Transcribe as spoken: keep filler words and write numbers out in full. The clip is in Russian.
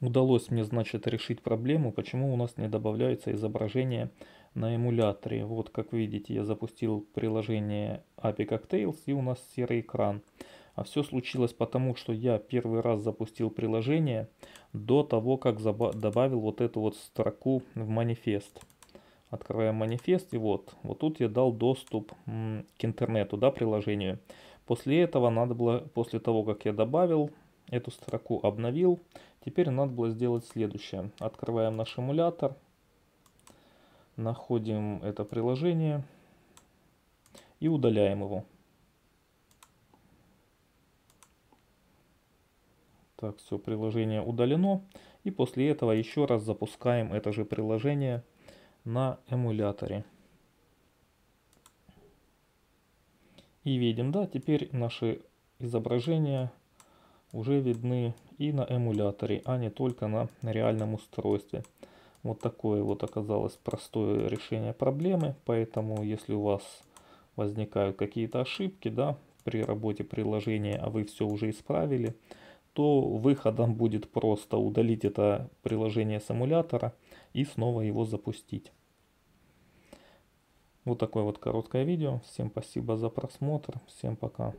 Удалось мне, значит, решить проблему, почему у нас не добавляется изображение на эмуляторе. Вот, как видите, я запустил приложение эй пи ай Cocktails, и у нас серый экран. А все случилось потому, что я первый раз запустил приложение до того, как добавил вот эту вот строку в манифест. Открываем манифест, и вот, вот тут я дал доступ к интернету, да, приложению. После этого надо было, после того, как я добавил эту строку, обновил, теперь надо было сделать следующее. Открываем наш эмулятор, находим это приложение и удаляем его. Так, все, приложение удалено. И после этого еще раз запускаем это же приложение на эмуляторе. И видим, да, теперь наши изображения уже видны и на эмуляторе, а не только на реальном устройстве. Вот такое вот оказалось простое решение проблемы. Поэтому, если у вас возникают какие-то ошибки, да, при работе приложения, а вы все уже исправили, то выходом будет просто удалить это приложение с эмулятора и снова его запустить. Вот такое вот короткое видео. Всем спасибо за просмотр. Всем пока.